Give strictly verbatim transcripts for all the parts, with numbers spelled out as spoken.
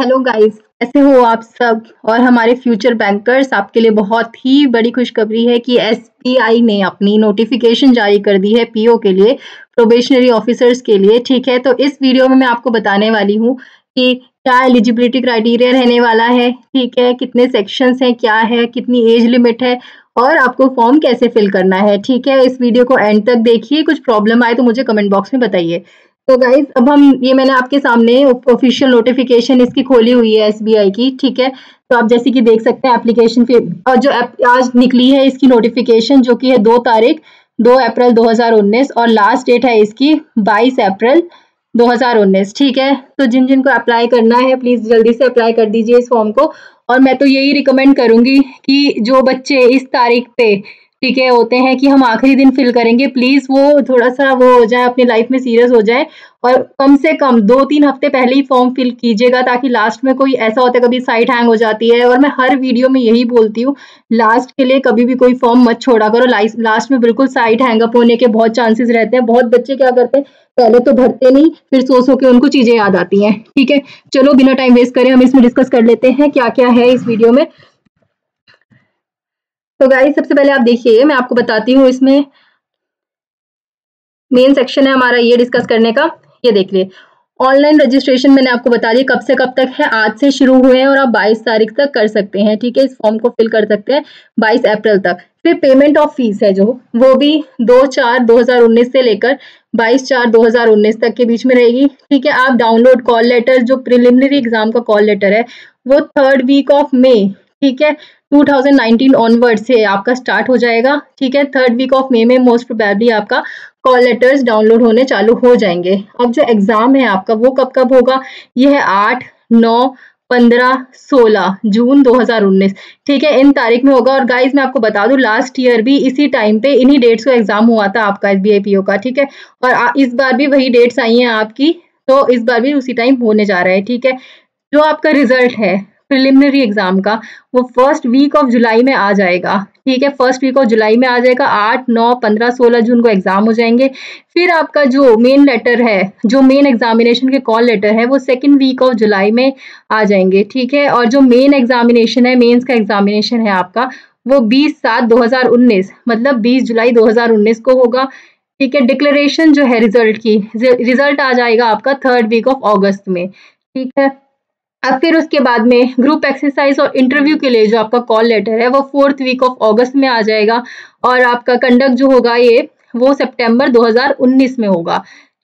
Hello guys, कैसे हो आप सब। और हमारे फ्यूचर बैंकर्स, आपके लिए बहुत ही बड़ी खुशखबरी है कि एस बी आई ने अपनी नोटिफिकेशन जारी कर दी है पी ओ के लिए, प्रोबेशनरी ऑफिसर्स के लिए। ठीक है, तो इस वीडियो में मैं आपको बताने वाली हूँ कि क्या एलिजिबिलिटी क्राइटेरिया रहने वाला है, ठीक है, कितने सेक्शंस हैं, क्या है, कितनी एज लिमिट है और आपको फॉर्म कैसे फिल करना है। ठीक है, इस वीडियो को एंड तक देखिए। कुछ प्रॉब्लम आए तो मुझे कमेंट बॉक्स में बताइए। तो गाइज, अब हम ये मैंने आपके सामने ऑफिशियल नोटिफिकेशन इसकी खोली हुई है एस बी आई की। ठीक है, तो आप जैसे कि देख सकते हैं एप्लीकेशन फी और जो आज निकली है इसकी नोटिफिकेशन, जो कि है दो तारीख दो अप्रैल दो हज़ार उन्नीस और लास्ट डेट है इसकी बाईस अप्रैल दो हज़ार उन्नीस। ठीक है, तो जिन जिन को अप्लाई करना है प्लीज़ जल्दी से अप्लाई कर दीजिए इस फॉर्म को। और मैं तो यही रिकमेंड करूँगी कि जो बच्चे इस तारीख पे ठीक है होते हैं कि हम आखिरी दिन फिल करेंगे, प्लीज़ वो थोड़ा सा वो हो जाए, अपनी लाइफ में सीरियस हो जाए और कम से कम दो तीन हफ्ते पहले ही फॉर्म फिल कीजिएगा, ताकि लास्ट में कोई ऐसा होता है, कभी साइट हैंग हो जाती है। और मैं हर वीडियो में यही बोलती हूँ, लास्ट के लिए कभी भी कोई फॉर्म मत छोड़ा करो। लास्ट में बिल्कुल साइट हैंग अप होने के बहुत चांसेस रहते हैं। बहुत बच्चे क्या करते हैं, पहले तो भरते नहीं, फिर सो सो के उनको चीज़ें याद आती हैं। ठीक है, चलो बिना टाइम वेस्ट करें हम इसमें डिस्कस कर लेते हैं क्या क्या है इस वीडियो में। तो गाइस, सबसे पहले आप देखिए, मैं आपको बताती हूँ, इसमें मेन सेक्शन है हमारा ये डिस्कस करने का। ये देख लिए, ऑनलाइन रजिस्ट्रेशन मैंने आपको बता दिया कब से कब तक है, आज से शुरू हुए हैं और आप बाईस तारीख तक कर सकते हैं। ठीक है, इस फॉर्म को फिल कर सकते हैं बाईस अप्रैल तक। फिर पेमेंट ऑफ फीस है जो, वो भी दो चार दो हज़ार उन्नीस से लेकर बाईस चार दो हज़ार उन्नीस तक के बीच में रहेगी। ठीक है, आप डाउनलोड कॉल लेटर, जो प्रिलिमिनरी एग्जाम का कॉल लेटर है, वो थर्ड वीक ऑफ मई ठीक है दो हज़ार उन्नीस ऑनवर्ड से आपका स्टार्ट हो जाएगा। ठीक है, थर्ड वीक ऑफ मई में मोस्ट प्रोबेबली आपका कॉल लेटर्स डाउनलोड होने चालू हो जाएंगे। अब जो एग्ज़ाम है आपका वो कब कब होगा, ये है आठ नौ पंद्रह सोलह जून दो हज़ार उन्नीस। ठीक है, इन तारीख में होगा। और गाइज मैं आपको बता दूं, लास्ट ईयर भी इसी टाइम पे इन्हीं डेट्स को एग्ज़ाम हुआ था आपका S B I P O का। ठीक है, और इस बार भी वही डेट्स आई हैं आपकी, तो इस बार भी उसी टाइम होने जा रहा है। ठीक है, जो आपका रिजल्ट है प्रिलिमिनरी एग्जाम का, वो फर्स्ट वीक ऑफ जुलाई में आ जाएगा। ठीक है, फर्स्ट वीक ऑफ जुलाई में आ जाएगा। आठ नौ पंद्रह सोलह जून को एग्जाम हो जाएंगे। फिर आपका जो मेन लेटर है, जो मेन एग्जामिनेशन के कॉल लेटर है, वो सेकंड वीक ऑफ जुलाई में आ जाएंगे। ठीक है, और जो मेन एग्जामिनेशन है, मेंस का एग्जामिनेशन है आपका, वो बीस सात दो हज़ार उन्नीस मतलब बीस जुलाई दो हज़ार उन्नीस को होगा। ठीक है, डिक्लेरेशन जो है रिजल्ट की, रिजल्ट आ जाएगा आपका थर्ड वीक ऑफ अगस्त में। ठीक है, अब फिर उसके बाद में ग्रुप एक्सरसाइज और इंटरव्यू के लिए जो आपका कॉल लेटर है वो फोर्थ वीक ऑफ अगस्त में आ जाएगा। और आपका कंडक्ट जो होगा ये, वो सितंबर दो हज़ार उन्नीस में होगा।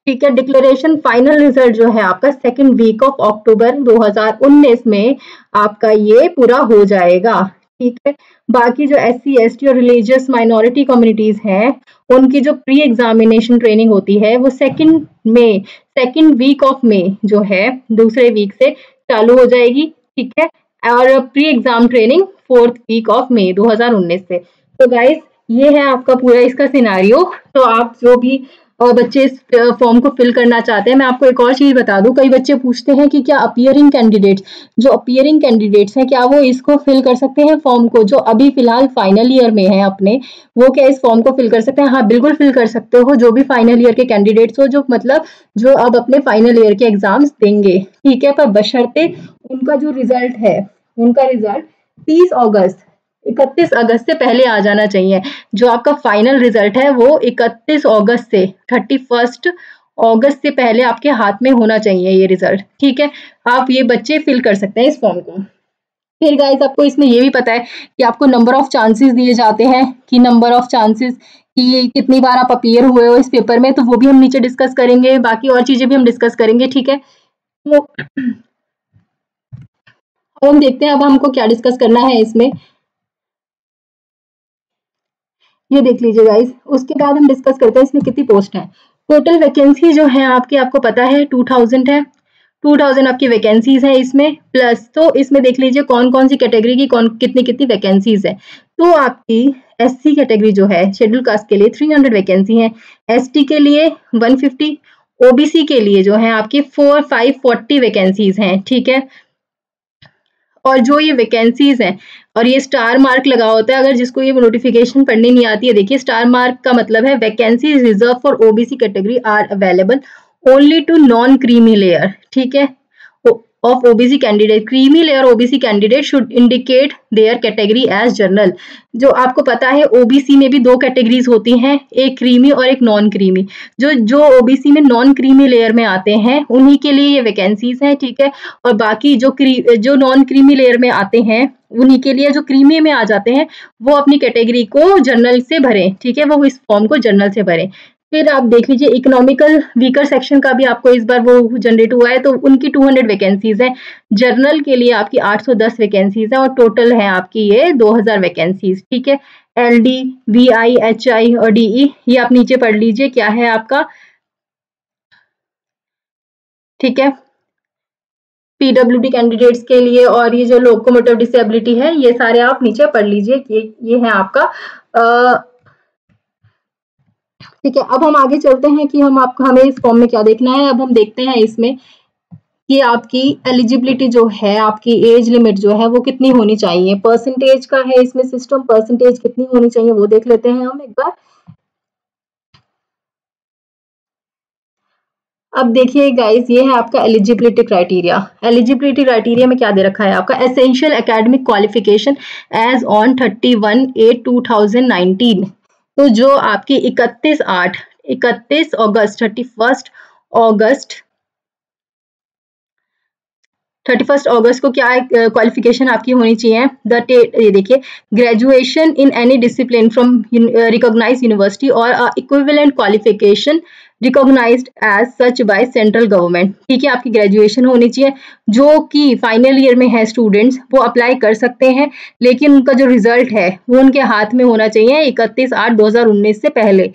ठीक है, डिक्लेरेशन फाइनल रिजल्ट जो है आपका सेकंड वीक ऑफ अक्टूबर दो हज़ार उन्नीस में आपका ये पूरा हो जाएगा। ठीक है, बाकी जो एस सी एस टी और रिलीजियस माइनॉरिटी कम्युनिटीज हैं, उनकी जो प्री एग्जामिनेशन ट्रेनिंग होती है वो second May second week of May जो है दूसरे वीक से चालू हो जाएगी। ठीक है, और pre exam training fourth week of May दो हज़ार उन्नीस से। तो गाइस, ये है आपका पूरा इसका सिनारियो। तो आप जो भी और बच्चे इस फॉर्म को फिल करना चाहते हैं, मैं आपको एक और चीज़ बता दूं, कई बच्चे पूछते हैं कि क्या अपीयरिंग कैंडिडेट्स जो अपीयरिंग कैंडिडेट्स हैं क्या वो इसको फिल कर सकते हैं फॉर्म को, जो अभी फिलहाल फाइनल ईयर में है अपने, वो क्या इस फॉर्म को फिल कर सकते हैं। हाँ, बिल्कुल फिल कर सकते हो, जो भी फाइनल ईयर के कैंडिडेट्स हो, जो मतलब जो अब अपने फाइनल ईयर के एग्जाम्स देंगे। ठीक है, पर बशर्ते उनका जो रिजल्ट है, उनका रिजल्ट तीस अगस्त इकतीस अगस्त से पहले आ जाना चाहिए। जो आपका फाइनल रिजल्ट है वो इकतीस अगस्त से इकतीस अगस्त से पहले आपके हाथ में होना चाहिए ये रिजल्ट। ठीक है, आप ये बच्चे फिल कर सकते हैं इस फॉर्म को। फिर गाइस, आपको इसमें ये भी पता है कि आपको नंबर ऑफ चांसेस दिए जाते हैं, कि नंबर ऑफ चांसेस कि कितनी बार आप अपीयर हुए हो इस पेपर में, तो वो भी हम नीचे डिस्कस करेंगे, बाकी और चीज़ें भी हम डिस्कस करेंगे। ठीक है, तो हम देखते हैं अब हमको क्या डिस्कस करना है इसमें। ये देख लीजिए गाइस, उसके बाद हम डिस्कस करते हैं इसमें कितनी पोस्ट है। टोटल वैकेंसी जो है आपकी, आपको पता है दो हज़ार है, दो हज़ार आपकी वैकेंसीज है इसमें प्लस। तो इसमें देख लीजिए कौन कौन सी कैटेगरी की कौन कितनी कितनी वैकेंसीज है। तो आपकी एस सी कैटेगरी जो है शेड्यूल कास्ट के लिए तीन सौ वैकेंसी है, एस टी के लिए एक सौ पचास, ओ बी सी के लिए जो है आपकी फोर फाइव फोर्टी वैकेंसीज हैं। ठीक है, और जो ये वैकेंसीज़ हैं, और ये स्टार मार्क लगा होता है, अगर जिसको ये नोटिफिकेशन पढ़नी नहीं आती है, देखिए स्टार मार्क का मतलब है vacancy reserve for OBC category are available only to non creamy layer. ठीक है, of O B C candidate, creamy layer O B C candidate should indicate their category as general. जो आपको पता है O B C में भी दो categories होती हैं, एक क्रीमी और एक नॉन क्रीमी. जो जो O B C में नॉन क्रीमी लेयर में आते हैं उन्हीं के लिए ये वैकेंसीज हैं, ठीक है. और बाकी जो जो नॉन क्रीमी लेयर में आते हैं उन्हीं के लिए, जो क्रीमी में आ जाते हैं वो अपनी कैटेगरी को जनरल से भरें, ठीक है, वो इस फॉर्म को जनरल से भरें. फिर आप देख लीजिए इकोनॉमिकल वीकर सेक्शन का भी आपको इस बार वो जनरेट हुआ है, तो उनकी दो सौ वैकेंसीज हैं. जर्नल के लिए आपकी आठ सौ दस वैकेंसीज हैं और टोटल है आपकी ये दो हज़ार वैकेंसीज, ठीक है. L D, V I, H I और डीई, ये आप नीचे पढ़ लीजिए क्या है आपका, ठीक है. पीडब्ल्यूडी कैंडिडेट्स के लिए और ये जो लोकोमोटिव डिसेबिलिटी है ये सारे आप नीचे पढ़ लीजिए कि ये है आपका, ठीक है. अब हम आगे चलते हैं कि हम आपको हमें इस फॉर्म में क्या देखना है. अब हम देखते हैं इसमें कि आपकी एलिजिबिलिटी जो है, आपकी एज लिमिट जो है वो कितनी होनी चाहिए. परसेंटेज का है इसमें सिस्टम, परसेंटेज कितनी होनी चाहिए वो देख लेते हैं हम एक बार. अब देखिए गाइस, ये है आपका एलिजिबिलिटी क्राइटेरिया. एलिजिबिलिटी क्राइटेरिया में क्या दे रखा है आपका, essential academic qualification as on thirty one eight two thousand nineteen. तो जो आपकी इकतीस आठ इकतीस अगस्त, thirty first August, thirty first August को क्या क्वालिफिकेशन uh, आपकी होनी चाहिए. द ये देखिए, graduation in any discipline from recognised university और equivalent qualification recognised as such by central government, ठीक है. आपकी ग्रेजुएशन होनी चाहिए. जो कि फाइनल ईयर में है स्टूडेंट्स वो अप्लाई कर सकते हैं, लेकिन उनका जो रिजल्ट है वो उनके हाथ में होना चाहिए इकतीस आठ दो हजार उन्नीस से पहले,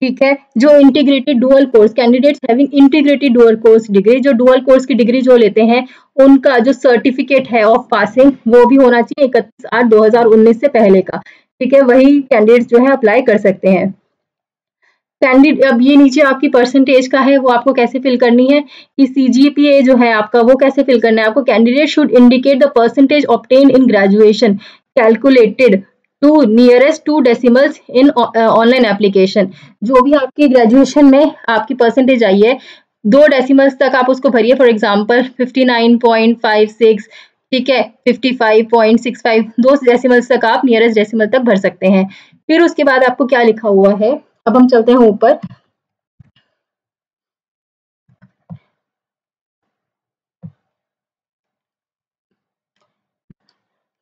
ठीक है. जो integrated dual course candidates having integrated dual course degree, जो डुअल कोर्स की डिग्री जो लेते हैं उनका जो सर्टिफिकेट है ऑफ पासिंग वो भी होना चाहिए इकतीस आठ दो हजार उन्नीस से पहले का, ठीक है. वही कैंडिडेट्स जो है अप्लाई कर सकते हैं. कैंडिडेट अब ये नीचे आपकी परसेंटेज का है वो आपको कैसे फिल करनी है, कि सीजीपीए जो है आपका वो कैसे फिल करना है आपको. Candidate should indicate the percentage obtain in graduation calculated to nearest two decimals in online application. जो भी आपकी ग्रेजुएशन में आपकी परसेंटेज आई है दो डेसिमल्स तक आप उसको भरिए. For example fifty nine point five six, ठीक है, fifty five point six five, दो डेसिमल्स तक आप नियरेस्ट डेसिमल तक भर सकते हैं. फिर उसके बाद आपको क्या लिखा हुआ है, अब हम चलते हैं ऊपर.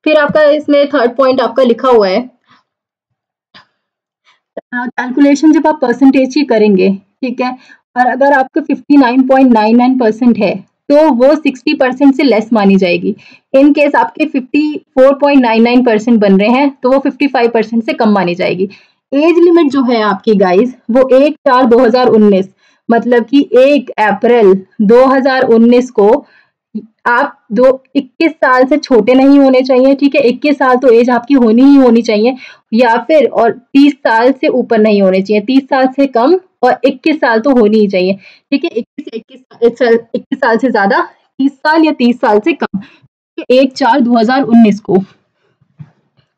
फिर आपका इसमें थर्ड पॉइंट आपका लिखा हुआ है कैलकुलेशन जब आप परसेंटेज ही करेंगे, ठीक है. और अगर आपका fifty nine point nine nine percent है तो वो सिक्सटी परसेंट से लेस मानी जाएगी. इन केस आपके fifty four point nine nine percent बन रहे हैं तो वो फिफ्टी फाइव परसेंट से कम मानी जाएगी. एज लिमिट जो है आपकी गाइस वो एक चार दो हजार उन्नीस, मतलब कि एक अप्रैल दो हजार उन्नीस को आप दो इक्कीस साल से छोटे नहीं होने चाहिए, ठीक है. इक्कीस साल तो एज आपकी होनी ही होनी चाहिए, या फिर और तीस साल से ऊपर नहीं होने चाहिए, तीस साल से कम और इक्कीस साल तो होनी ही चाहिए, ठीक है. इक्कीस इक्कीस साल से ज्यादा, तीस साल या तीस साल से कम, एक चार दो हजार उन्नीस को.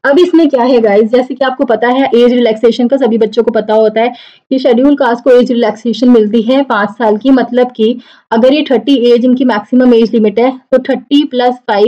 अब इसमें क्या है गाइस, जैसे कि आपको पता है एज रिलैक्सेशन का सभी बच्चों को पता होता है कि शेड्यूल कास्ट को एज रिलैक्सेशन मिलती है पाँच साल की. मतलब कि अगर ये थर्टी एज इनकी मैक्सिमम एज लिमिट है तो thirty plus five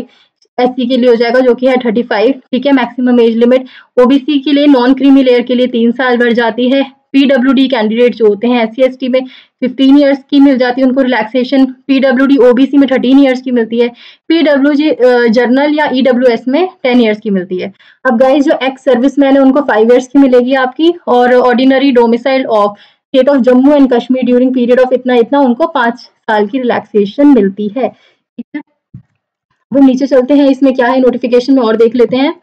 S C के लिए हो जाएगा जो कि है थर्टी फाइव, ठीक है, मैक्सिमम एज लिमिट. ओबीसी के लिए नॉन क्रीमी लेयर के लिए तीन साल बढ़ जाती है. पीडब्ल्यूडी कैंडिडेट जो होते हैं एस सी एस टी में फिफ्टीन ईयर्स की मिल जाती है उनको रिलैक्सेशन. पीडब्ल्यूडी ओबीसी में थर्टीन ईयर्स की मिलती है. पीडब्ल्यूडी जर्नल या ईडब्ल्यूएस में टेन ईयर्स की मिलती है. अब गाइस जो एक्स सर्विसमैन है उनको फाइव ईयर्स की मिलेगी आपकी, और ordinary domicile of state of Jammu and Kashmir during period of इतना इतना उनको पाँच साल की रिलैक्सेशन मिलती है, ठीक है. अब नीचे चलते हैं, इसमें क्या है नोटिफिकेशन में और देख लेते हैं.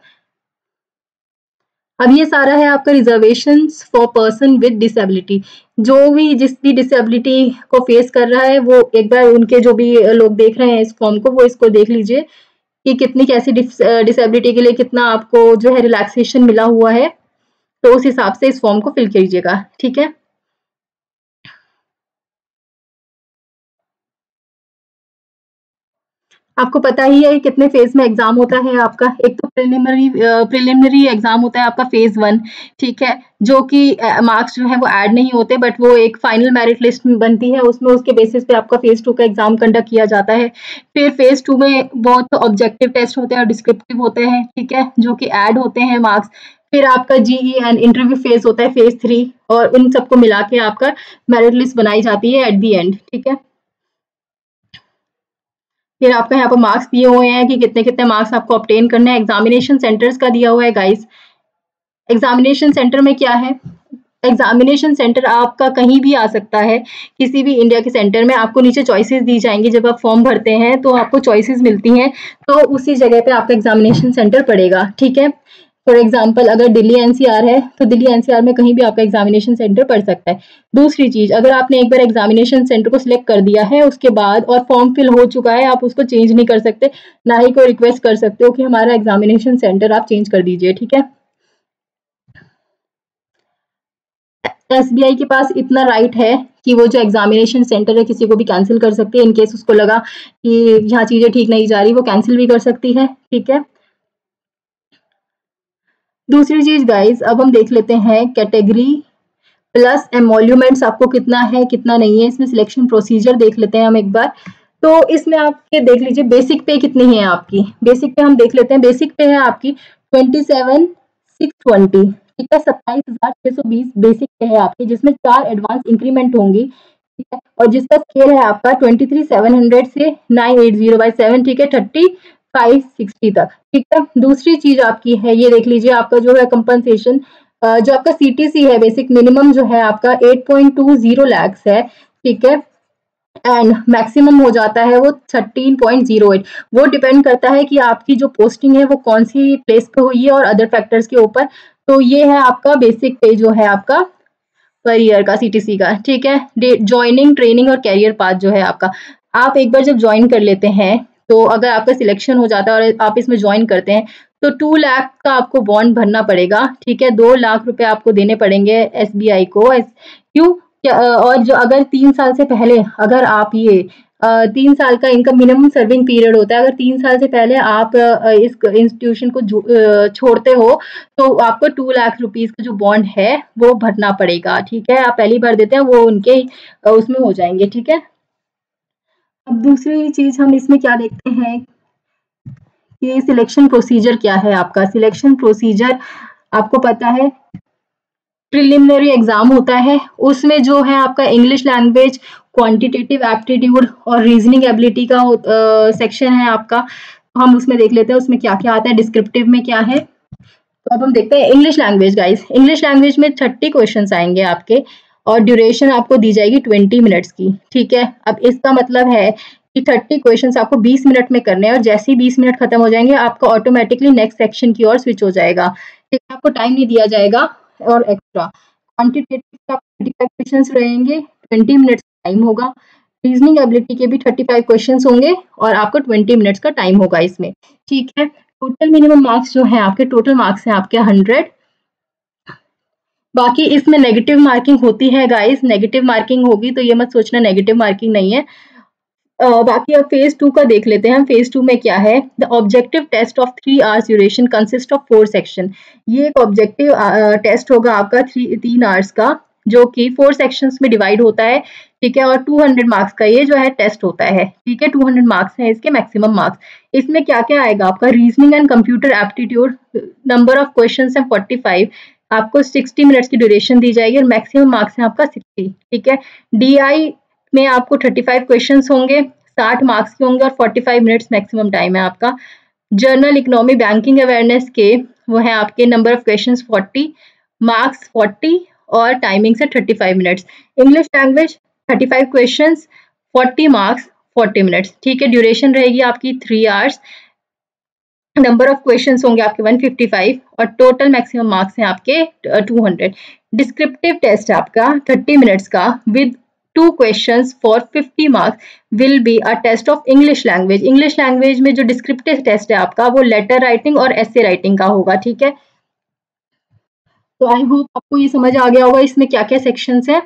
अब ये सारा है आपका reservations for person with disability. जो भी जिस भी डिसेबिलिटी को फेस कर रहा है वो एक बार उनके जो भी लोग देख रहे हैं इस फॉर्म को वो इसको देख लीजिए कि कितनी कैसी डिसेबिलिटी के लिए कितना आपको जो है रिलैक्सेशन मिला हुआ है, तो उस हिसाब से इस फॉर्म को फिल कीजिएगा, ठीक है. आपको पता ही है कितने फेज में एग्जाम होता है आपका। एक तो प्रिलिमिनरी प्रिलिमिनरी एग्जाम होता है आपका फेज वन, ठीक है, जो कि मार्क्स जो है वो ऐड नहीं होते, बट वो एक फाइनल मेरिट लिस्ट में बनती है, उसमें उसके बेसिस पे आपका फेज टू का एग्जाम कंडक्ट किया जाता है। फिर फेज टू में बहुत ऑब्जेक्टिव टेस्ट होते हैं और डिस्क्रिप्टिव होते हैं, ठीक है, जो कि ऐड होते हैं मार्क्स। फिर आपका जीई एंड इंटरव्यू फेज होता है फेज थ्री, और उन सबको मिला के आपका मेरिट लिस्ट बनाई जाती है एट दी एंड, ठीक है। फिर आपका यहाँ पर मार्क्स दिए हुए हैं कि कितने कितने मार्क्स आपको ऑब्टेन करने हैं। एग्जामिनेशन सेंटर्स का दिया हुआ है गाइस। एग्जामिनेशन सेंटर में क्या है, एग्जामिनेशन सेंटर आपका कहीं भी आ सकता है, किसी भी इंडिया के सेंटर में। आपको नीचे चॉइसेस दी जाएंगी, जब आप फॉर्म भरते हैं तो आपको चॉइसेस मिलती हैं, तो उसी जगह पे आपका एग्जामिनेशन सेंटर पड़ेगा, ठीक है। फॉर एग्जाम्पल अगर दिल्ली एनसीआर है तो दिल्ली एनसीआर में कहीं भी आपका एग्जामिनेशन सेंटर पड़ सकता है। दूसरी चीज़, अगर आपने एक बार एग्जामिनेशन सेंटर को सिलेक्ट कर दिया है, उसके बाद और फॉर्म फिल हो चुका है, आप उसको चेंज नहीं कर सकते, ना ही कोई रिक्वेस्ट कर सकते हो कि हमारा एग्जामिनेशन सेंटर आप चेंज कर दीजिए, ठीक है। एसबीआई के पास इतना राइट है कि वो जो एग्जामिनेशन सेंटर है किसी को भी कैंसिल कर सकती है, इनकेस उसको लगा कि यहाँ चीज़ें ठीक नहीं जा रही, वो कैंसिल भी कर सकती है, ठीक है। दूसरी चीज गाइज, अब हम देख लेते हैं कैटेगरी प्लस एमोल्यूमेंट्स आपको कितना है कितना नहीं है। इसमें सिलेक्शन प्रोसीजर देख लेते हैं हम एक बार। तो इसमें आपके देख लीजिए बेसिक पे कितनी है आपकी। बेसिक पे हम देख लेते हैं, बेसिक पे है आपकी ट्वेंटी सेवन सिक्स ट्वेंटी, ठीक है, सत्ताईस हजार छः सौ बीस बेसिक पे है आपकी, जिसमें चार एडवांस इंक्रीमेंट होंगी, ठीक है, और जिसका स्केल है आपका ट्वेंटी थ्री सेवन हंड्रेड से nine eight zero by seven, ठीक है, थर्टी फाइव सिक्सटी तक, ठीक है। दूसरी चीज आपकी है ये देख लीजिए, आपका जो है कंपनसेशन, जो आपका सीटीसी है बेसिक मिनिमम जो है आपका आठ पॉइंट दो जीरो लाख है, ठीक है, एंड मैक्सिमम हो जाता है वो तेरह पॉइंट जीरो आठ। वो डिपेंड करता है कि आपकी जो पोस्टिंग है वो कौन सी प्लेस पे हुई है और अदर फैक्टर्स के ऊपर। तो ये है आपका बेसिक पे जो है आपका पर ईयर का सीटीसी का, ठीक है। ज्वाइनिंग, ट्रेनिंग और कैरियर पाथ जो है आपका, आप एक बार जब ज्वाइन कर लेते हैं तो अगर आपका सिलेक्शन हो जाता है और आप इसमें ज्वाइन करते हैं तो टू लाख का आपको बॉन्ड भरना पड़ेगा, ठीक है, दो लाख रुपए आपको देने पड़ेंगे एसबीआई को, क्यों, और जो अगर तीन साल से पहले, अगर आप ये तीन साल का इनका मिनिमम सर्विंग पीरियड होता है, अगर तीन साल से पहले आप इस इंस्टीट्यूशन को छोड़ते हो तो आपको टू लाख रुपीस का जो बॉन्ड है वो भरना पड़ेगा, ठीक है। आप पहली बार देते हैं वो उनके उसमें हो जाएंगे, ठीक है। अब दूसरी चीज हम इसमें क्या देखते हैं कि सिलेक्शन प्रोसीजर क्या है आपका। सिलेक्शन प्रोसीजर आपको पता है प्रिलिमिनरी एग्जाम होता है, उसमें जो है आपका इंग्लिश लैंग्वेज, क्वांटिटेटिव एप्टीट्यूड और रीजनिंग एबिलिटी का सेक्शन है आपका। हम उसमें देख लेते हैं उसमें क्या क्या आता है, डिस्क्रिप्टिव में क्या है। तो अब हम देखते हैं English language guys. English language में थर्टी क्वेश्चन आएंगे आपके और ड्यूरेशन आपको दी जाएगी ट्वेंटी मिनट्स की, ठीक है। अब इसका मतलब है कि थर्टी क्वेश्चंस आपको बीस मिनट में करने हैं और जैसे ही बीस मिनट खत्म हो जाएंगे आपका ऑटोमेटिकली नेक्स्ट सेक्शन की ओर स्विच हो जाएगा, ठीक है, आपको टाइम नहीं दिया जाएगा और extra. Quantitative thirty five questions रहेंगे, ट्वेंटी मिनट्स का टाइम होगा। रीजनिंग एबिलिटी के भी थर्टी फाइव क्वेश्चंस होंगे और आपको ट्वेंटी मिनट्स का टाइम होगा इसमें, ठीक है। टोटल मिनिमम मार्क्स जो है आपके, टोटल मार्क्स हैं आपके हंड्रेड। बाकी इसमें नेगेटिव मार्किंग होती है गाइस, नेगेटिव मार्किंग होगी तो ये मत सोचना नेगेटिव मार्किंग नहीं है। आ, बाकी अब फेज टू का देख लेते हैं हम। फेज टू में क्या है, the objective test of three hours duration consist of four section. ये एक ऑब्जेक्टिव टेस्ट होगा आपका थ्री तीन आवर्स का, जो कि फोर सेक्शंस में डिवाइड होता है, ठीक है, और टू हंड्रेड मार्क्स का ये जो है टेस्ट होता है, ठीक है। टू हंड्रेड मार्क्स है इसके मैक्सिमम मार्क्स। इसमें क्या क्या आएगा आपका, reasoning and computer aptitude, number of question है फोर्टी फाइव, आपको सिक्सटी मिनट्स की ड्यूरेशन दी जाएगी और मैक्सिमम मार्क्स है आपका सिक्सटी, ठीक है। डीआई में आपको थर्टी फाइव क्वेश्चंस होंगे, साठ मार्क्स के होंगे और forty five minutes maximum time है आपका। जर्नल इकोनॉमी बैंकिंग अवेयरनेस के वो है आपके number of questions forty, marks forty और टाइमिंग्स है thirty five minutes. English language thirty five questions, forty marks, forty minutes, ठीक है। ड्यूरेशन रहेगी आपकी three hours, number of questions होंगे आपके वन फिफ्टी फाइव और टोटल मैक्सिमम मार्क्स हैं आपके टू हंड्रेड। डिस्क्रिप्टिव टेस्ट आपका थर्टी मिनट्स का with two questions for fifty marks will be a test of English language. English language में जो descriptive test है आपका वो लेटर राइटिंग और एसे राइटिंग का होगा, ठीक है। तो आई होप आपको ये समझ आ गया होगा इसमें क्या क्या सेक्शंस हैं।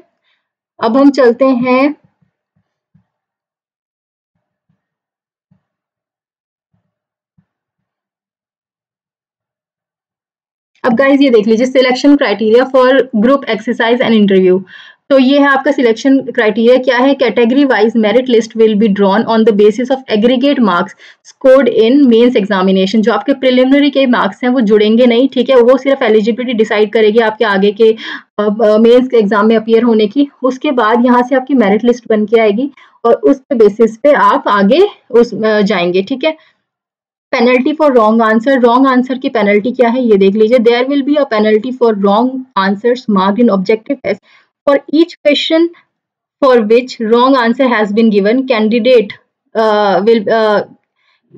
अब हम चलते हैं अब गाइज ये देख लीजिए selection criteria for group exercise and interview. तो ये है आपका सिलेक्शन क्राइटेरिया क्या है, category wise merit list will be drawn on the basis of aggregate marks scored in mains examination. जो आपके प्रिलिमिनरी के मार्क्स हैं वो जुड़ेंगे नहीं, ठीक है, वो सिर्फ एलिजिबिलिटी डिसाइड करेगी आपके आगे के मेंस एग्जाम में अपियर होने की। उसके बाद यहाँ से आपकी मेरिट लिस्ट बन के आएगी और उस बेसिस पे आप आगे उस जाएंगे, ठीक है। Penalty for wrong answer, wrong answer की पेनल्टी क्या है ये देख लीजिए, there will be a penalty for wrong answers marked in objective test for each question for which wrong answer has been given candidate uh, will uh,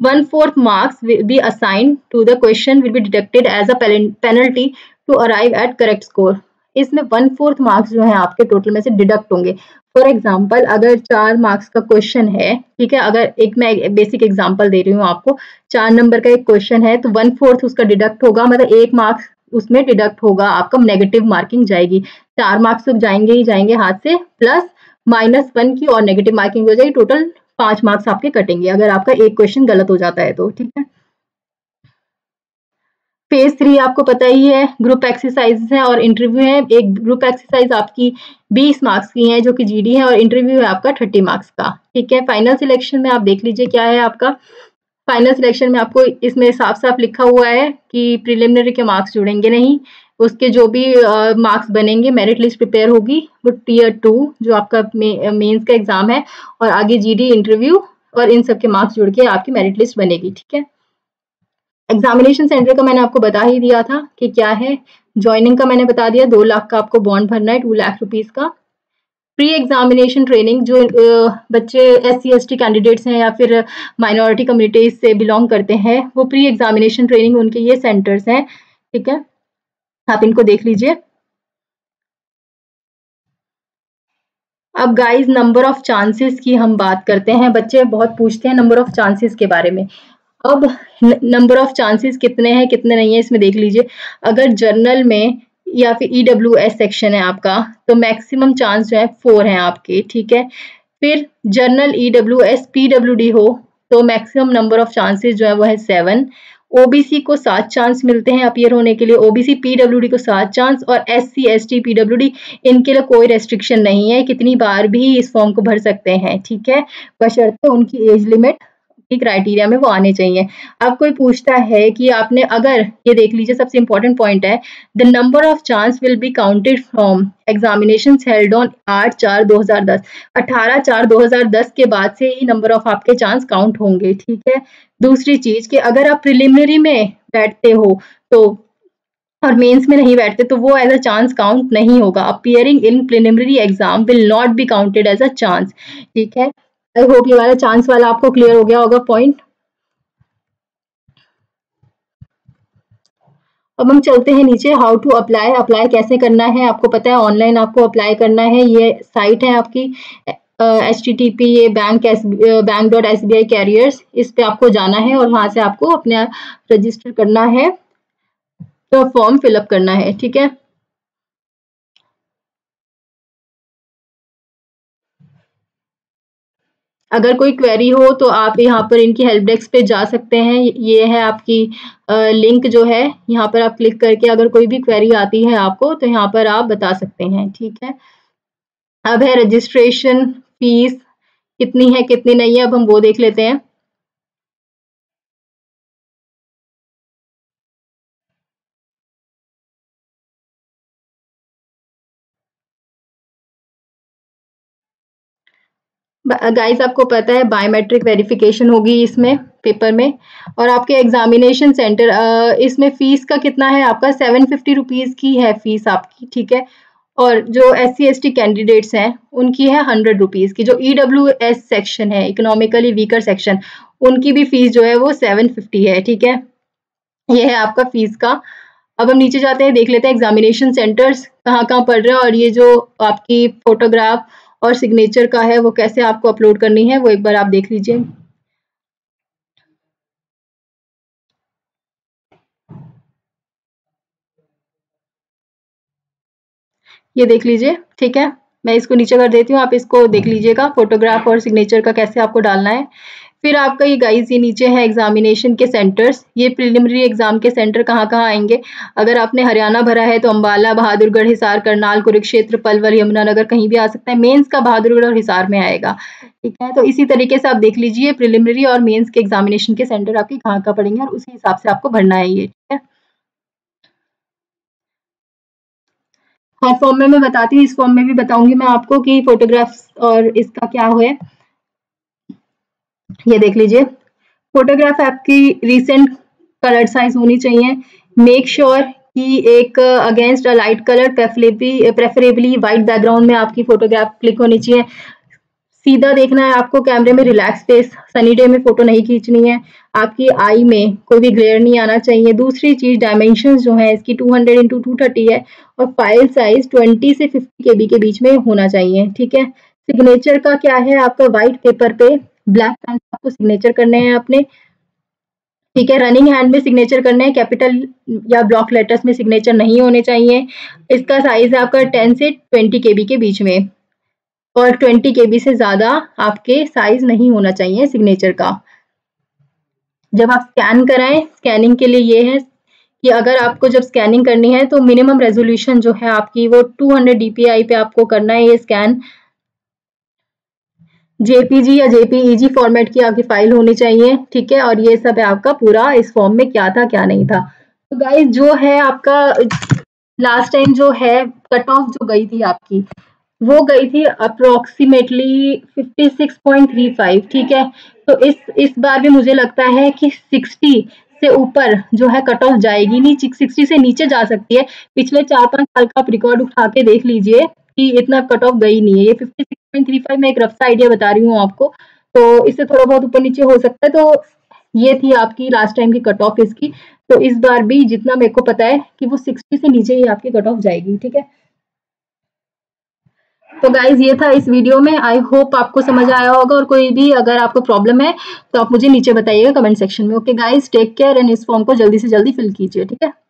one fourth marks will be assigned to the question will be deducted as a penalty to arrive at correct score। इसमें one fourth marks जो है आपके total में से deduct होंगे। For example अगर चार marks का क्वेश्चन है, ठीक है, अगर एक मैं बेसिक एग्जाम्पल दे रही हूँ आपको, चार नंबर का एक क्वेश्चन है तो वन फोर्थ उसका डिडक्ट होगा, मतलब एक मार्क्स उसमें डिडक्ट होगा आपका, नेगेटिव मार्किंग जाएगी। चार मार्क्स तो जाएंगे ही जाएंगे हाथ से, प्लस माइनस वन की और नेगेटिव मार्किंग हो जाएगी, टोटल पांच मार्क्स आपके कटेंगे अगर आपका एक क्वेश्चन गलत हो जाता है तो, ठीक है। फेज थ्री आपको पता ही है, ग्रुप एक्सरसाइज है और इंटरव्यू है। एक ग्रुप एक्सरसाइज आपकी बीस मार्क्स की है जो कि जीडी है और इंटरव्यू है आपका तीस मार्क्स का, ठीक है। फाइनल सिलेक्शन में आप देख लीजिए क्या है आपका, फाइनल सिलेक्शन में आपको इसमें साफ साफ लिखा हुआ है कि प्रिलिमिनरी के मार्क्स जुड़ेंगे नहीं, उसके जो भी मार्क्स uh, बनेंगे मेरिट लिस्ट प्रिपेयर होगी वो टीयर टू जो आपका मेंस का एग्जाम है और आगे जीडी इंटरव्यू और इन सब के मार्क्स जुड़ के आपकी मेरिट लिस्ट बनेगी, ठीक है। एग्जामिनेशन सेंटर का मैंने आपको बता ही दिया था कि क्या है, ज्वाइनिंग का मैंने बता दिया, दो लाख का आपको बॉन्ड भरना है, टू लाख रुपीज का। प्री एग्जामिनेशन ट्रेनिंग जो बच्चे S C S T candidates हैं या फिर माइनॉरिटी कम्युनिटीज से बिलोंग करते हैं वो प्री एग्जामिनेशन ट्रेनिंग उनके ये सेंटर्स हैं, ठीक है, आप इनको देख लीजिए। अब गाइस नंबर ऑफ चांसेस की हम बात करते हैं, बच्चे बहुत पूछते हैं नंबर ऑफ चांसेस के बारे में। अब नंबर ऑफ चांसेस कितने हैं कितने नहीं है इसमें देख लीजिए, अगर जर्नल में या फिर ई डब्ल्यू एस सेक्शन है आपका तो मैक्सिमम चांस जो है फोर है आपके, ठीक है। फिर general E W S P W D हो तो मैक्सिमम नंबर ऑफ चांसेस जो है वो है सेवन। ओबीसी को सात चांस मिलते हैं अपीयर होने के लिए, ओबीसी पी डब्ल्यू डी को सात चांस, और S C S T P W D इनके लिए कोई रेस्ट्रिक्शन नहीं है, कितनी बार भी इस फॉर्म को भर सकते हैं, ठीक है, बशर्ते उनकी एज लिमिट क्राइटेरिया में वो आने चाहिए। अब कोई पूछता है कि आपने अगर ये देख लीजिए सबसे इंपॉर्टेंट पॉइंट है, the number of chance will be counted from examinations held on आठ चार दो हज़ार दस, अठारह चार दो हज़ार दस के बाद से ही नंबर ऑफ आपके चांस काउंट होंगे, ठीक है। दूसरी चीज कि अगर आप प्रिलिमिनरी में बैठते हो तो और मेंस में नहीं बैठते तो वो एज अ चांस काउंट नहीं होगा, appearing in preliminary exam will not be counted as a chance, ठीक है। आई होप ये वाला चांस वाला आपको क्लियर हो गया होगा पॉइंट। अब हम चलते हैं नीचे, हाउ टू अप्लाई, अप्लाई कैसे करना है आपको पता है, ऑनलाइन आपको अप्लाई करना है। ये साइट है आपकी एच टी टी पी ये bank S bank dot S B I careers, इस पे आपको जाना है और वहां से आपको अपने रजिस्टर करना है, तो फॉर्म फिलअप करना है, ठीक है। अगर कोई क्वेरी हो तो आप यहाँ पर इनकी हेल्प डेस्क पे जा सकते हैं, ये है आपकी लिंक जो है, यहाँ पर आप क्लिक करके अगर कोई भी क्वेरी आती है आपको तो यहाँ पर आप बता सकते हैं, ठीक है। अब है रजिस्ट्रेशन फीस कितनी है कितनी नहीं है, अब हम वो देख लेते हैं। गाइस आपको पता है बायोमेट्रिक वेरिफिकेशन होगी इसमें पेपर में, और आपके एग्जामिनेशन सेंटर इसमें फीस का कितना है आपका सेवन फिफ्टी रुपीज़ की है फीस आपकी, ठीक है। और जो S C S T candidates हैं उनकी है हंड्रेड रुपीज़ की, जो ई डब्ल्यू एस सेक्शन है इकोनॉमिकली वीकर सेक्शन उनकी भी फीस जो है वो सेवन फिफ्टी है, ठीक है, यह है आपका फीस का। अब हम नीचे जाते हैं, देख लेते हैं एग्जामिनेशन सेंटर्स कहाँ कहाँ पढ़ रहे हैं, और ये जो आपकी फोटोग्राफ और सिग्नेचर का है वो कैसे आपको अपलोड करनी है वो एक बार आप देख लीजिए। ये देख लीजिए, ठीक है। मैं इसको नीचे कर देती हूँ, आप इसको देख लीजिएगा फोटोग्राफ और सिग्नेचर का कैसे आपको डालना है। फिर आपका ये गाइज ये नीचे है एग्जामिनेशन के सेंटर्स, ये प्रिलिमिनरी एग्जाम के सेंटर कहाँ कहाँ आएंगे। अगर आपने हरियाणा भरा है तो अम्बाला, बहादुरगढ़, हिसार, करनाल, कुरुक्षेत्र, पलवल, यमुनानगर कहीं भी आ सकता है। मेंस का बहादुरगढ़ और हिसार में आएगा, ठीक है। तो इसी तरीके से आप देख लीजिए प्रिलिमिनरी और मेन्स के एग्जामिनेशन के सेंटर आपके कहाँ कहाँ पड़ेंगे और उसी हिसाब से आपको भरना है ये, ठीक है। हर फॉर्म में मैं बताती हूँ, इस फॉर्म में भी बताऊंगी मैं आपको कि फोटोग्राफ्स और इसका क्या हुआ है। ये देख लीजिए फोटोग्राफ आपकी रिसेंट कलर साइज होनी चाहिए। मेक श्योर sure कि एक against a light colour preferably preferably white background में आपकी फोटोग्राफ क्लिक होनी चाहिए। सीधा देखना है आपको कैमरे में, रिलैक्स फेस, सनी डे में फोटो नहीं खींचनी है। आपकी आई में कोई भी ग्लेयर नहीं आना चाहिए। दूसरी चीज डायमेंशंस जो है इसकी two hundred into two thirty है और फाइल साइज ट्वेंटी से फिफ्टी केबी के बीच में होना चाहिए, ठीक है। सिग्नेचर का क्या है आपका, व्हाइट पेपर पे ब्लैक पेन से आपको सिग्नेचर करने हैं अपने, ठीक है। रनिंग हैंड में सिग्नेचर करने हैं, कैपिटल या ब्लॉक लेटर्स में सिग्नेचर नहीं होने चाहिए। इसका साइज है आपका टेन से ट्वेंटी केबी के बीच में और ट्वेंटी केबी से ज्यादा आपके साइज नहीं होना चाहिए सिग्नेचर का। जब आप स्कैन कराएं, स्कैनिंग के लिए ये है कि अगर आपको जब स्कैनिंग करनी है तो मिनिमम रेजोल्यूशन जो है आपकी वो two hundred D P I पे आपको करना है ये स्कैन। जेपीजी या जेपीईजी फॉर्मेट की आपकी फाइल होनी चाहिए, ठीक है। और ये सब है आपका पूरा इस फॉर्म में क्या था क्या नहीं था। तो गाइस जो है आपका लास्ट टाइम जो है कट ऑफ जो गई थी आपकी वो गई थी approximately fifty six point three five, ठीक है। तो इस इस बार भी मुझे लगता है कि सिक्सटी से ऊपर जो है कट ऑफ जाएगी नहीं, सिक्सटी से नीचे जा सकती है। पिछले चार पाँच साल का आप रिकॉर्ड उठा के देख लीजिए कि इतना कट ऑफ गई नहीं है। ये fifty six point three five मैं एक रफ सा आइडिया बता रही हूँ आपको, तो इससे थोड़ा बहुत ऊपर नीचे हो सकता है। तो ये थी आपकी लास्ट टाइम की कट ऑफ इसकी, तो इस बार भी जितना मेरे को पता है कि वो सिक्सटी से नीचे ही आपकी कट ऑफ जाएगी, ठीक है। तो गाइज ये था इस वीडियो में, आई होप आपको समझ आया होगा और कोई भी अगर आपको प्रॉब्लम है तो आप मुझे नीचे बताइएगा कमेंट सेक्शन में। Okay guys, take care and इस फॉर्म को जल्दी से जल्दी फिल कीजिए, ठीक है।